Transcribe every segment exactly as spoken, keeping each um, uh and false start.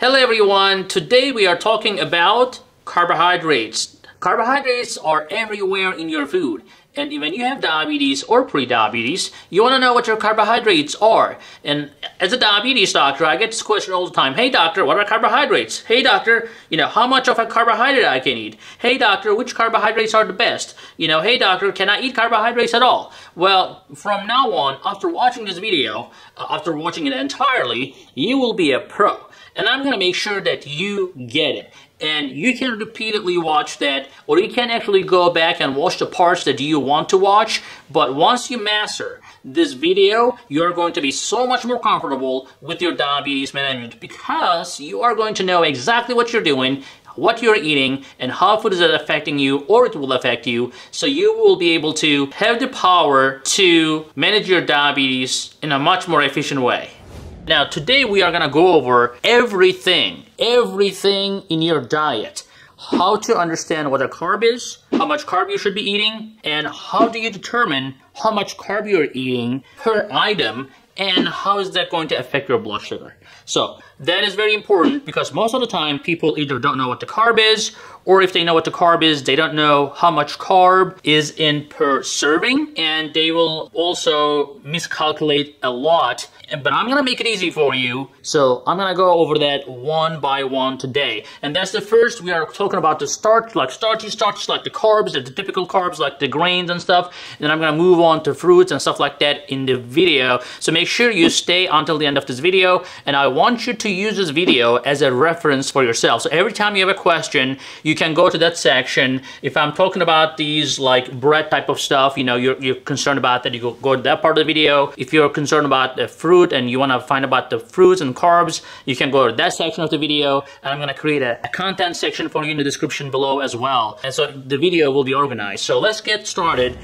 Hello everyone, today we are talking about carbohydrates. Carbohydrates are everywhere in your food, and when you have diabetes or pre-diabetes, you want to know what your carbohydrates are. And as a diabetes doctor, I get this question all the time. Hey doctor, what are carbohydrates? Hey doctor, you know, how much of a carbohydrate I can eat? Hey doctor, which carbohydrates are the best? You know, hey doctor, can I eat carbohydrates at all? Well, from now on, after watching this video, uh, after watching it entirely, you will be a pro. And I'm going to make sure that you get it. And you can repeatedly watch that, or you can actually go back and watch the parts that you want to watch. But once you master this video, you're going to be so much more comfortable with your diabetes management because you are going to know exactly what you're doing, what you're eating, and how food is affecting you, or it will affect you. So you will be able to have the power to manage your diabetes in a much more efficient way. Now today we are going to go over everything, everything in your diet. How to understand what a carb is, how much carb you should be eating, and how do you determine how much carb you're eating per item, and how is that going to affect your blood sugar. So that is very important because most of the time people either don't know what the carb is, or if they know what the carb is, they don't know how much carb is in per serving, and they will also miscalculate a lot. But I'm going to make it easy for you, so I'm going to go over that one by one today. And that's the first, we are talking about the starch, like starchy starches, like the carbs, the typical carbs, like the grains and stuff. And then I'm going to move on to fruits and stuff like that in the video. So make sure you stay until the end of this video, and I want you to use this video as a reference for yourself. So every time you have a question, you can go to that section. If I'm talking about these like bread type of stuff, you know, you're, you're concerned about that, you go, go to that part of the video. If you're concerned about the fruit, and you want to find about the fruits and carbs, you can go to that section of the video, and I'm going to create a, a content section for you in the description below as well, and so the video will be organized. So let's get started.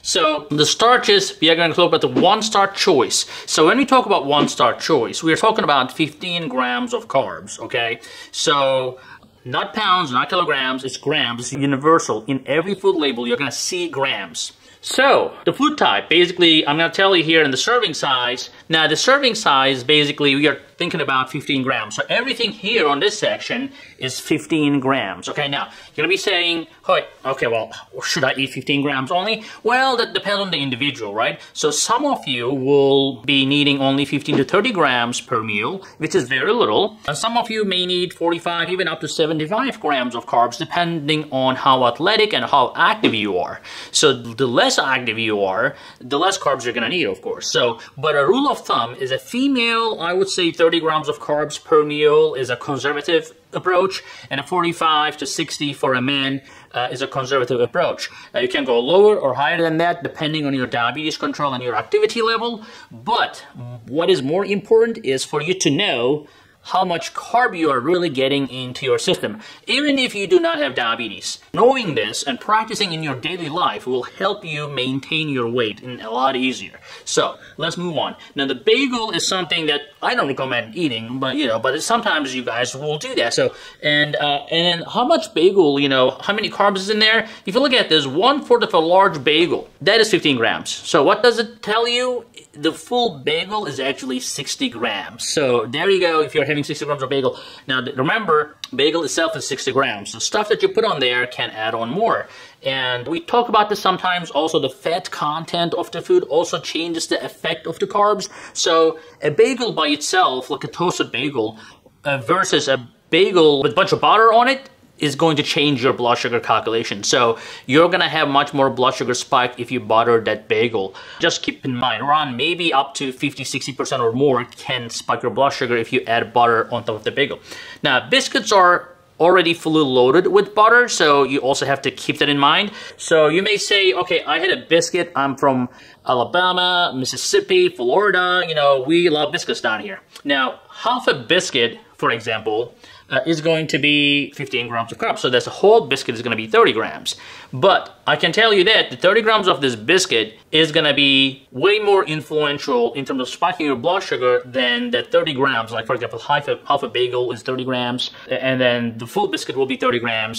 So the starches, we are going to talk about the one starch choice. So when we talk about one starch choice, we are talking about fifteen grams of carbs, okay? So not pounds, not kilograms, it's grams. It's universal. In every food label you're going to see grams. So the food type, basically I'm going to tell you here in the serving size. Now the serving size, basically we are thinking about fifteen grams. So everything here on this section is fifteen grams. Okay, now you're going to be saying, oh, okay, well, should I eat fifteen grams only? Well, that depends on the individual, right? So some of you will be needing only fifteen to thirty grams per meal, which is very little. And some of you may need forty-five, even up to seventy-five grams of carbs, depending on how athletic and how active you are. So the less The less active you are, the less carbs you're going to need, of course. So, but a rule of thumb is a female, I would say thirty grams of carbs per meal is a conservative approach, and a forty-five to sixty for a man uh, is a conservative approach. Uh, you can go lower or higher than that depending on your diabetes control and your activity level, but what is more important is for you to know how much carb you are really getting into your system, even if you do not have diabetes. Knowing this and practicing in your daily life will help you maintain your weight and a lot easier. So let's move on. Now the bagel is something that I don't recommend eating, but you know, but it's, sometimes you guys will do that. So and uh, and how much bagel, you know, how many carbs is in there? If you look at this, one fourth of a large bagel, that is fifteen grams. So what does it tell you? The full bagel is actually sixty grams. So there you go. If you're having sixty grams of bagel. Now remember, bagel itself is sixty grams. The stuff that you put on there can add on more. And we talk about this sometimes. Also, the fat content of the food also changes the effect of the carbs. So a bagel by itself, like a toasted bagel, uh, versus a bagel with a bunch of butter on it, is going to change your blood sugar calculation. So you're going to have much more blood sugar spike if you butter that bagel. Just keep in mind, around maybe up to fifty, sixty percent or more can spike your blood sugar if you add butter on top of the bagel. Now, biscuits are already fully loaded with butter, so you also have to keep that in mind. So you may say, okay, I had a biscuit. I'm from Alabama, Mississippi, Florida. You know, we love biscuits down here. Now, half a biscuit, for example, Uh, is going to be fifteen grams of carbs. So that's a whole biscuit is going to be thirty grams. But I can tell you that the thirty grams of this biscuit is going to be way more influential in terms of spiking your blood sugar than that thirty grams. Like for example, half a, half a bagel is thirty grams, and then the full biscuit will be thirty grams.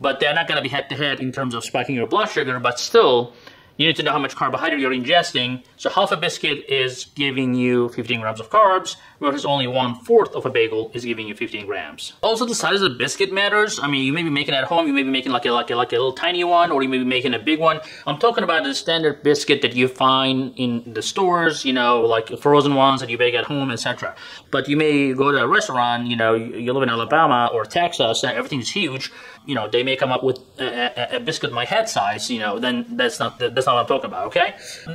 But they're not going to be head to head in terms of spiking your blood sugar, but still you need to know how much carbohydrate you're ingesting. So half a biscuit is giving you fifteen grams of carbs, whereas only one-fourth of a bagel is giving you fifteen grams. Also, the size of the biscuit matters. I mean, you may be making it at home, you may be making like a, like, a, like a little tiny one, or you may be making a big one. I'm talking about the standard biscuit that you find in the stores, you know, like frozen ones that you bake at home, et cetera. But you may go to a restaurant, you know, you live in Alabama or Texas, and everything's huge. You know, they may come up with a, a, a biscuit my head size, you know, then that's not, that's not what I'm talking about, okay?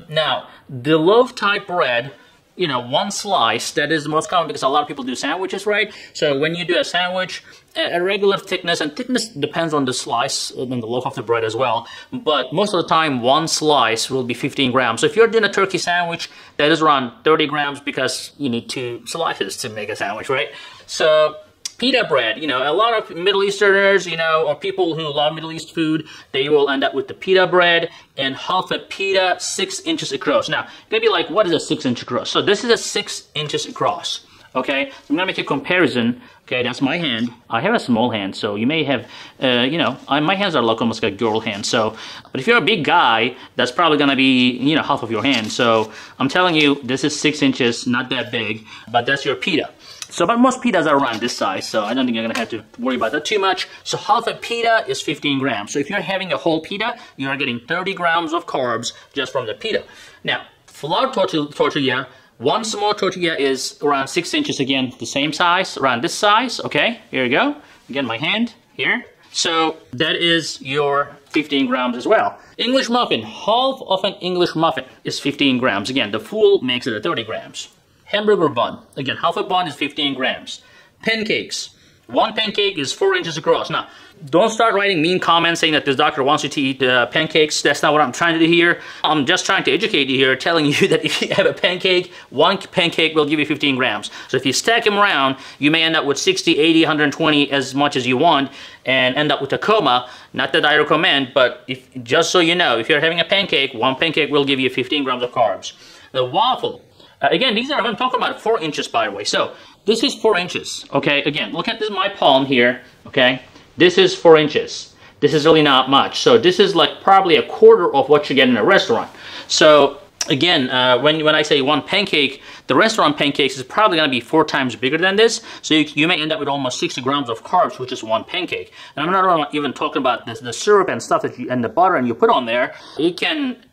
Now, the loaf-type bread, you know, one slice, that is the most common because a lot of people do sandwiches, right? So when you do a sandwich, a regular thickness, and thickness depends on the slice and the loaf of the bread as well, but most of the time one slice will be fifteen grams. So if you're doing a turkey sandwich, that is around thirty grams because you need two slices to make a sandwich, right? So pita bread, you know, a lot of Middle Easterners, you know, or people who love Middle East food, they will end up with the pita bread, and half a pita, six inches across. Now, you're gonna be like, what is a six inch across? So this is a six inches across, okay? So I'm gonna make a comparison, okay? That's my hand. I have a small hand, so you may have, uh, you know, I, my hands are like almost like girl hands, so, but if you're a big guy, that's probably gonna be, you know, half of your hand. So I'm telling you, this is six inches, not that big, but that's your pita. So, but most pitas are around this size, so I don't think you're gonna have to worry about that too much. So half a pita is fifteen grams. So if you're having a whole pita, you're getting thirty grams of carbs just from the pita. Now, flour tortilla, tortilla, one small tortilla is around six inches, again, the same size, around this size, okay? Here we go, again, my hand, here. So that is your fifteen grams as well. English muffin, half of an English muffin is fifteen grams. Again, the full makes it a thirty grams. Hamburger bun, again, half a bun is fifteen grams. Pancakes, one pancake is four inches across. Now, don't start writing mean comments saying that this doctor wants you to eat uh, pancakes. That's not what I'm trying to do here. I'm just trying to educate you here, telling you that if you have a pancake, one pancake will give you fifteen grams. So if you stack them around, you may end up with sixty, eighty, one hundred twenty, as much as you want, and end up with a coma. Not that I recommend, but if, just so you know, if you're having a pancake, one pancake will give you fifteen grams of carbs. The waffle. Uh, again, these are, I'm talking about four inches, by the way. So this is four inches, okay? Again, look at this, my palm here, okay? This is four inches. This is really not much. So this is like probably a quarter of what you get in a restaurant. So again, uh, when, when I say one pancake, the restaurant pancakes is probably gonna be four times bigger than this. So you, you may end up with almost sixty grams of carbs, which is one pancake. And I'm not even talking about this, the syrup and stuff that you, and the butter and you put on there. It can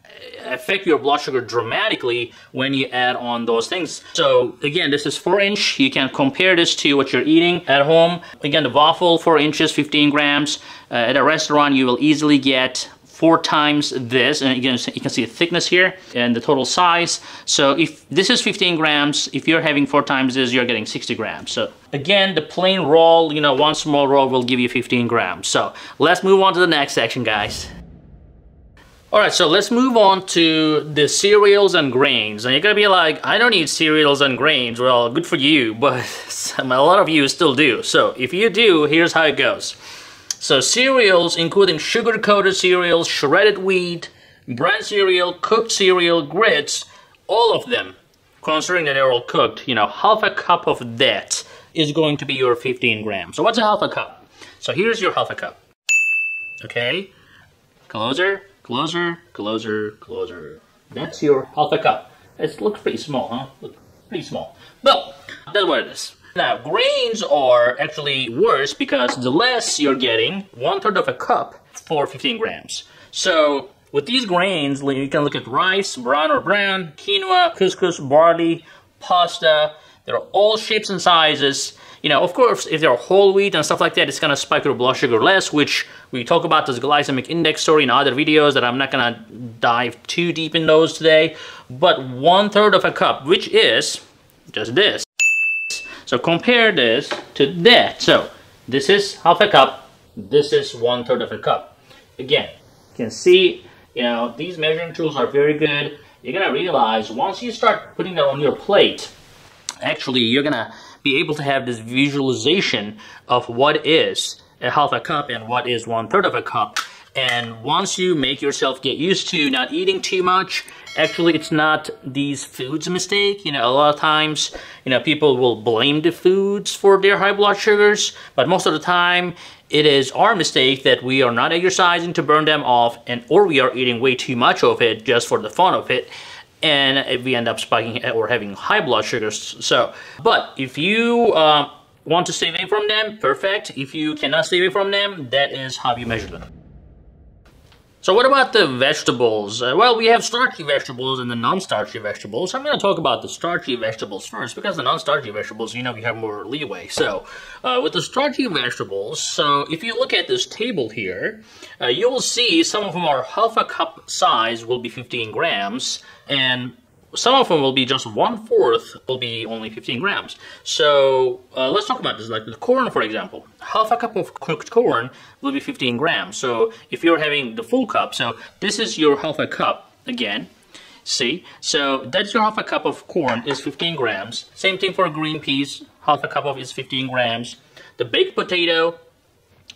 affect your blood sugar dramatically when you add on those things. So again, this is four inch. You can compare this to what you're eating at home. Again, the waffle, four inches, fifteen grams. Uh, at a restaurant, you will easily get four times this. And again, you can see the thickness here and the total size. So if this is fifteen grams, if you're having four times this, you're getting sixty grams. So again, the plain roll, you know, one small roll will give you fifteen grams. So let's move on to the next section, guys. All right, so let's move on to the cereals and grains. And you're gonna be like, I don't eat cereals and grains. Well, good for you, but a lot of you still do. So if you do, here's how it goes. So cereals, including sugar-coated cereals, shredded wheat, bran cereal, cooked cereal, grits, all of them, considering that they're all cooked, you know, half a cup of that is going to be your fifteen grams. So what's a half a cup? So here's your half a cup, okay? Closer. Closer, closer, closer. That's your half a cup. It looks pretty small, huh? Look, pretty small. But that's what it is. Now, grains are actually worse because the less you're getting, one third of a cup for fifteen grams. So with these grains, you can look at rice, brown or brown, quinoa, couscous, barley, pasta. They're all shapes and sizes. You know, of course, if they're whole wheat and stuff like that, it's gonna spike your blood sugar less, which we talk about this glycemic index story in other videos that I'm not gonna dive too deep in those today. But one third of a cup, which is just this. So compare this to that. So this is half a cup, this is one third of a cup. Again, you can see, you know, these measuring tools are very good. You're gonna realize once you start putting that on your plate, actually, you're gonna be able to have this visualization of what is a half a cup and what is one third of a cup. And once you make yourself get used to not eating too much, actually it's not these foods' mistake. You know, a lot of times, you know, people will blame the foods for their high blood sugars, but most of the time it is our mistake that we are not exercising to burn them off, and or we are eating way too much of it just for the fun of it, and we end up spiking or having high blood sugars. So, but if you uh, want to stay away from them, perfect. If you cannot stay away from them, that is how you measure them. So what about the vegetables? Uh, well, we have starchy vegetables and the non-starchy vegetables. I'm going to talk about the starchy vegetables first, because the non-starchy vegetables, you know, we have more leeway. So uh, with the starchy vegetables, so if you look at this table here, uh, you will see some of them are half a cup size will be fifteen grams, and some of them will be just one-fourth will be only fifteen grams. So uh, let's talk about this, like the corn, for example. Half a cup of cooked corn will be fifteen grams. So if you're having the full cup, so this is your half a cup again. See? So that's your half a cup of corn is fifteen grams. Same thing for green peas. Half a cup of is fifteen grams. The baked potato,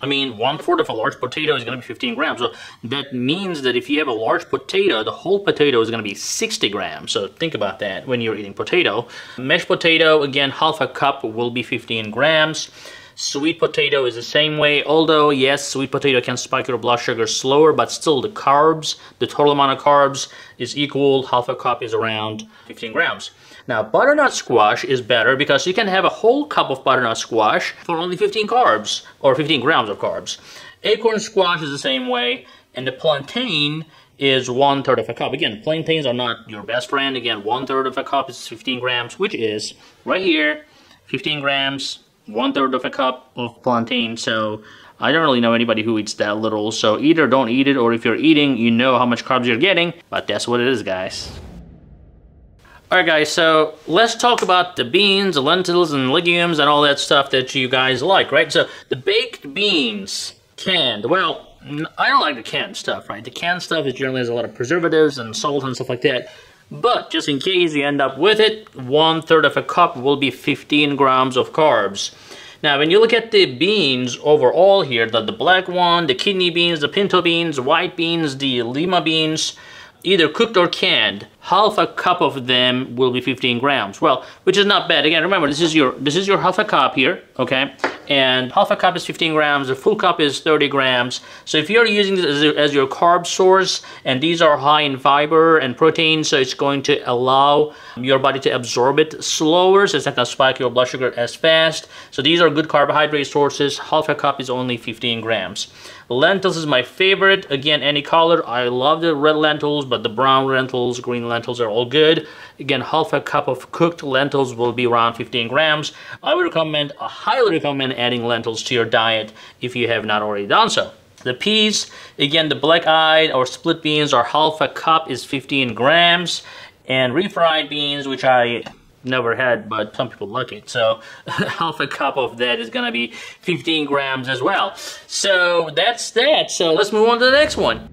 I mean, one-fourth of a large potato is going to be fifteen grams. So that means that if you have a large potato, the whole potato is going to be sixty grams. So think about that when you're eating potato. Mashed potato, again, half a cup will be fifteen grams. Sweet potato is the same way. Although, yes, sweet potato can spike your blood sugar slower, but still the carbs, the total amount of carbs is equal. Half a cup is around fifteen grams. Now, butternut squash is better because you can have a whole cup of butternut squash for only fifteen carbs, or fifteen grams of carbs. Acorn squash is the same way, and the plantain is one-third of a cup. Again, plantains are not your best friend. Again, one-third of a cup is fifteen grams, which is, right here, fifteen grams, one-third of a cup of plantain. So, I don't really know anybody who eats that little, so either don't eat it, or if you're eating, you know how much carbs you're getting, but that's what it is, guys. Alright guys, so let's talk about the beans, the lentils, and legumes, and all that stuff that you guys like, right? So the baked beans, canned, well, I don't like the canned stuff, right? The canned stuff is generally has a lot of preservatives and salt and stuff like that. But just in case you end up with it, one third of a cup will be fifteen grams of carbs. Now when you look at the beans overall here, the, the black one, the kidney beans, the pinto beans, white beans, the lima beans, either cooked or canned, half a cup of them will be fifteen grams. Well, which is not bad. Again, remember, this is your this is your half a cup here, okay? And half a cup is fifteen grams, a full cup is thirty grams. So if you're using this as, a, as your carb source, and these are high in fiber and protein, so it's going to allow your body to absorb it slower, so it's not gonna spike your blood sugar as fast. So these are good carbohydrate sources. Half a cup is only fifteen grams. Lentils is my favorite. Again, any color. I love the red lentils, but the brown lentils, green lentils are all good. Again, half a cup of cooked lentils will be around fifteen grams. I would recommend, I highly recommend adding lentils to your diet if you have not already done so. The peas, again, the black-eyed or split beans are half a cup is fifteen grams. And refried beans, which I never had, but some people like it. So half a cup of that is gonna be fifteen grams as well. So that's that. So let's move on to the next one.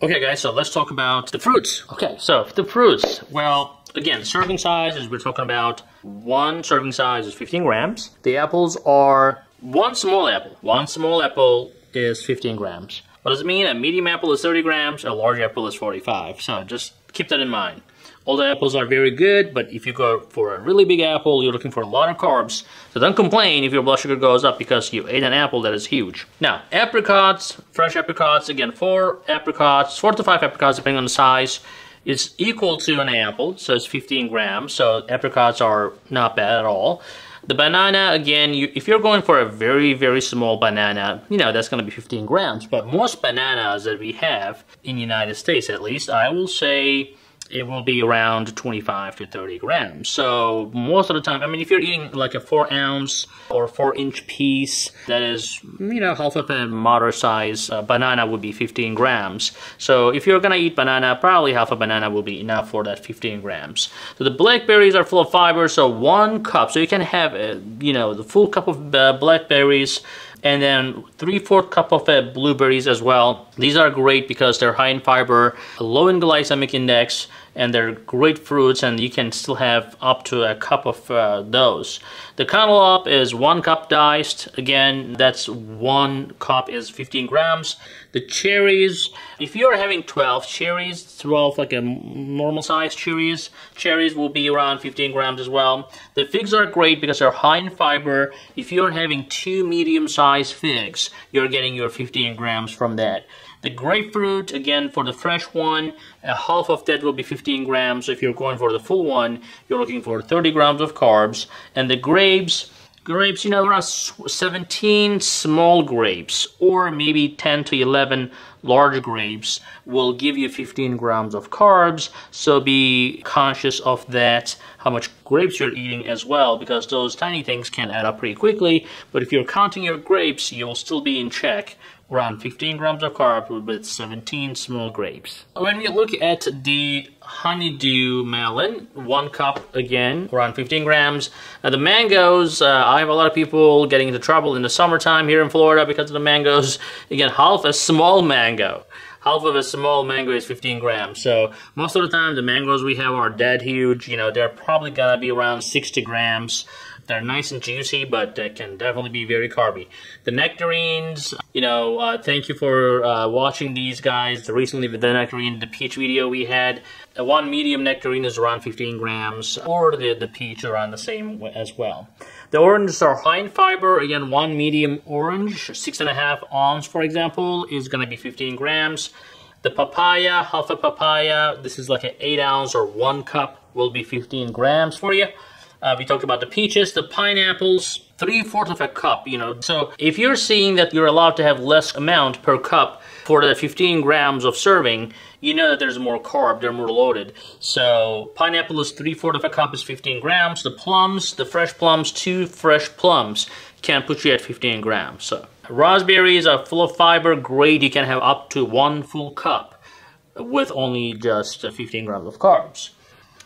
Okay guys, so let's talk about the fruits. Okay, so the fruits. Well, again, serving size is we're talking about one serving size is fifteen grams. The apples are one small apple. One small apple is fifteen grams. What does it mean? A medium apple is thirty grams, a large apple is forty-five. So just keep that in mind. All the apples are very good, but if you go for a really big apple, you're looking for a lot of carbs. So don't complain if your blood sugar goes up because you ate an apple that is huge. Now, apricots, fresh apricots, again, four apricots, four to five apricots, depending on the size, is equal to an apple, so it's fifteen grams, so apricots are not bad at all. The banana, again, you, if you're going for a very, very small banana, you know, that's going to be fifteen grams, but most bananas that we have, in the United States at least, I will say it will be around twenty-five to thirty grams. So most of the time, I mean, if you're eating like a four ounce or four inch piece, that is, you know, half of a moderate size uh, banana would be fifteen grams. So if you're gonna eat banana, probably half a banana will be enough for that fifteen grams. So the blackberries are full of fiber, so one cup. So you can have, a, you know, the full cup of uh, blackberries, and then three-fourth cup of uh, blueberries as well. These are great because they're high in fiber, low in glycemic index, and they're great fruits, and you can still have up to a cup of uh, those. The cantaloupe is one cup diced. Again, that's one cup is fifteen grams. The cherries, if you're having twelve cherries, twelve like a normal size cherries, cherries will be around fifteen grams as well. The figs are great because they're high in fiber. If you're having two medium-sized figs, you're getting your fifteen grams from that. The grapefruit, again, for the fresh one, a half of that will be fifteen grams. If you're going for the full one, you're looking for thirty grams of carbs. And the grapes, grapes, you know, there are seventeen small grapes, or maybe ten to eleven large grapes will give you fifteen grams of carbs. So be conscious of that, how much grapes you're eating as well, because those tiny things can add up pretty quickly. But if you're counting your grapes, you'll still be in check. Around fifteen grams of carbs with seventeen small grapes. When we look at the honeydew melon, one cup again, around fifteen grams. Now the mangoes, uh, I have a lot of people getting into trouble in the summertime here in Florida because of the mangoes. Again, half a small mango. Half of a small mango is fifteen grams. So most of the time the mangoes we have are dead huge. You know, they're probably gonna be around sixty grams. They're nice and juicy, but they can definitely be very carby. The nectarines, you know, uh, thank you for uh, watching these guys. Recently with the nectarine, the peach video we had, uh, one medium nectarine is around fifteen grams, or the, the peach around the same as well. The oranges are high in fiber. Again, one medium orange, six and a half ounce, for example, is gonna be fifteen grams. The papaya, half a papaya, this is like an eight ounce or one cup will be fifteen grams for you. Uh, we talked about the peaches, the pineapples, three-fourths of a cup, you know. So if you're seeing that you're allowed to have less amount per cup for the fifteen grams of serving, you know that there's more carb, they're more loaded. So pineapple is three-fourths of a cup is fifteen grams. The plums, the fresh plums, two fresh plums can put you at fifteen grams. So raspberries are full of fiber, great. You can have up to one full cup with only just fifteen grams of carbs.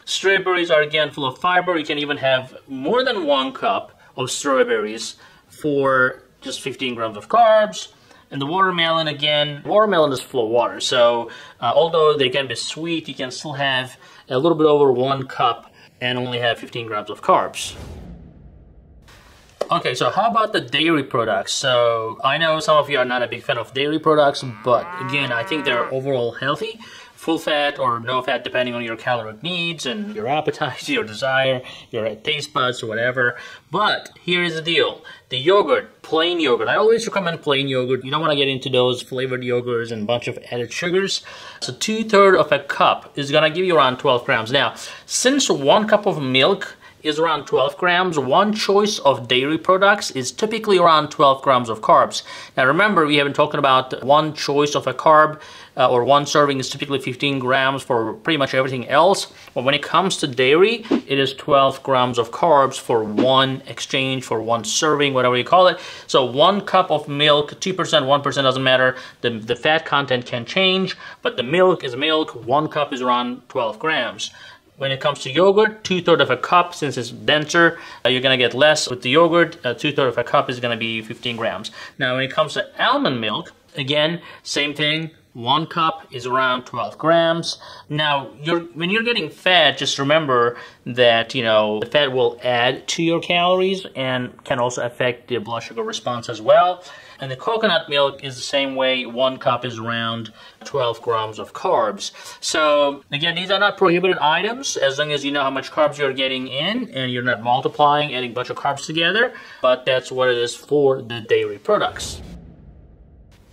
Strawberries are again full of fiber. You can even have more than one cup of strawberries for just fifteen grams of carbs. And the watermelon, again, watermelon is full of water. So uh, although they can be sweet, you can still have a little bit over one cup and only have fifteen grams of carbs. Okay, so how about the dairy products? So I know some of you are not a big fan of dairy products, but again, I think they're overall healthy. Full fat or no fat, depending on your caloric needs and your appetite, your desire, your taste buds or whatever. But here is the deal. The yogurt, plain yogurt. I always recommend plain yogurt. You don't want to get into those flavored yogurts and a bunch of added sugars. So two-thirds of a cup is going to give you around twelve grams. Now, since one cup of milk is around twelve grams, one choice of dairy products is typically around twelve grams of carbs. Now remember, we have been talking about one choice of a carb uh, or one serving is typically fifteen grams for pretty much everything else. But when it comes to dairy, it is twelve grams of carbs for one exchange, for one serving, whatever you call it. So one cup of milk, two percent, one percent, doesn't matter. The, the fat content can change, but the milk is milk. One cup is around twelve grams. When it comes to yogurt, two-thirds of a cup, since it's denser, uh, you're going to get less with the yogurt. Uh, two-thirds of a cup is going to be fifteen grams. Now, when it comes to almond milk, again, same thing. One cup is around twelve grams. Now, you're, when you're getting fat, just remember that, you know, the fat will add to your calories and can also affect the blood sugar response as well. And the coconut milk is the same way. One cup is around twelve grams of carbs. So again, these are not prohibited items as long as you know how much carbs you're getting in and you're not multiplying, adding a bunch of carbs together, but that's what it is for the dairy products.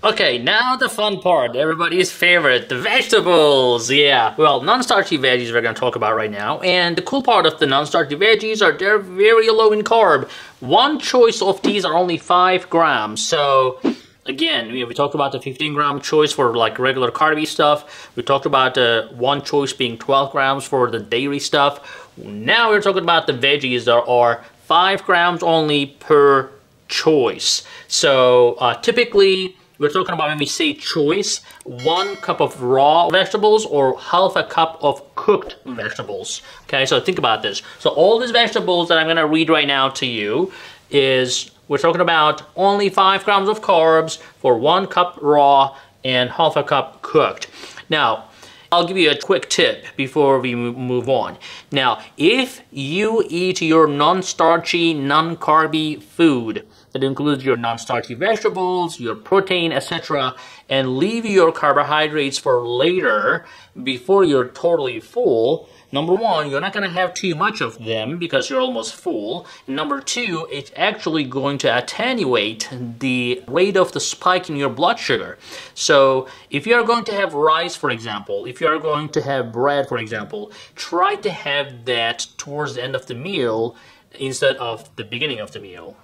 Okay, now the fun part, everybody's favorite, the vegetables. Yeah, well, non-starchy veggies we're going to talk about right now. And the cool part of the non-starchy veggies are they're very low in carb. One choice of these are only five grams. So again, we talked about the fifteen gram choice for like regular carby stuff. We talked about uh, one choice being twelve grams for the dairy stuff. Now we're talking about the veggies that are five grams only per choice. So uh, typically, we're talking about, when we say choice, one cup of raw vegetables or half a cup of cooked vegetables. Okay, so think about this. So all these vegetables that I'm gonna read right now to you is, we're talking about only five grams of carbs for one cup raw and half a cup cooked. Now, I'll give you a quick tip before we move on. Now, if you eat your non-starchy, non-carby food, that includes your non-starchy vegetables, your protein, et cetera, and leave your carbohydrates for later before you're totally full, number one, you're not going to have too much of them because you're almost full. Number two, it's actually going to attenuate the rate of the spike in your blood sugar. So if you're going to have rice, for example, if you're going to have bread, for example, try to have that towards the end of the meal instead of the beginning of the meal.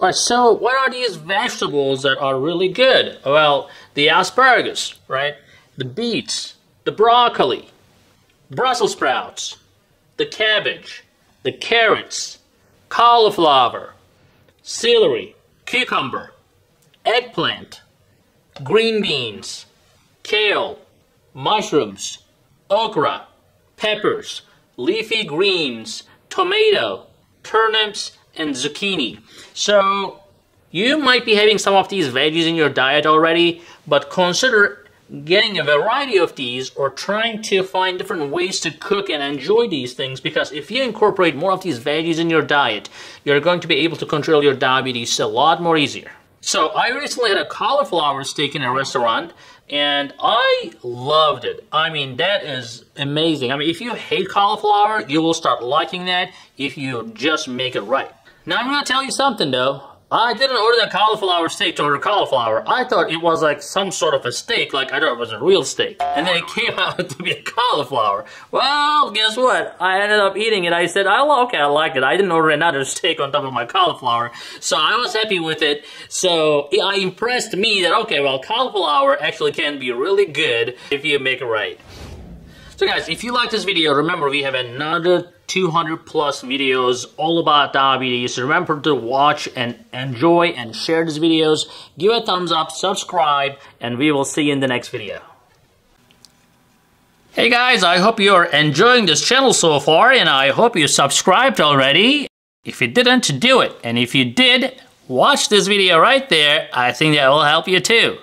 Alright, so what are these vegetables that are really good? Well, the asparagus, right? The beets, the broccoli, Brussels sprouts, the cabbage, the carrots, cauliflower, celery, cucumber, eggplant, green beans, kale, mushrooms, okra, peppers, leafy greens, tomato, turnips, and zucchini. So you might be having some of these veggies in your diet already, but consider getting a variety of these or trying to find different ways to cook and enjoy these things, because if you incorporate more of these veggies in your diet, you're going to be able to control your diabetes a lot more easier. So I recently had a cauliflower steak in a restaurant and I loved it. I mean, that is amazing. I mean, if you hate cauliflower, you will start liking that if you just make it right. Now, I'm going to tell you something, though. I didn't order the cauliflower steak to order cauliflower. I thought it was like some sort of a steak, like I thought it was a real steak. And then it came out to be a cauliflower. Well, guess what? I ended up eating it. I said, oh, okay, I like it. I didn't order another steak on top of my cauliflower. So I was happy with it. So it impressed me that, okay, well, cauliflower actually can be really good if you make it right. So guys, if you like this video, remember we have another two hundred plus videos all about diabetes. Remember to watch and enjoy and share these videos. Give a thumbs up, subscribe, and we will see you in the next video. Hey guys, I hope you're enjoying this channel so far, and I hope you subscribed already. If you didn't, do it. And if you did, watch this video right there. I think that will help you too.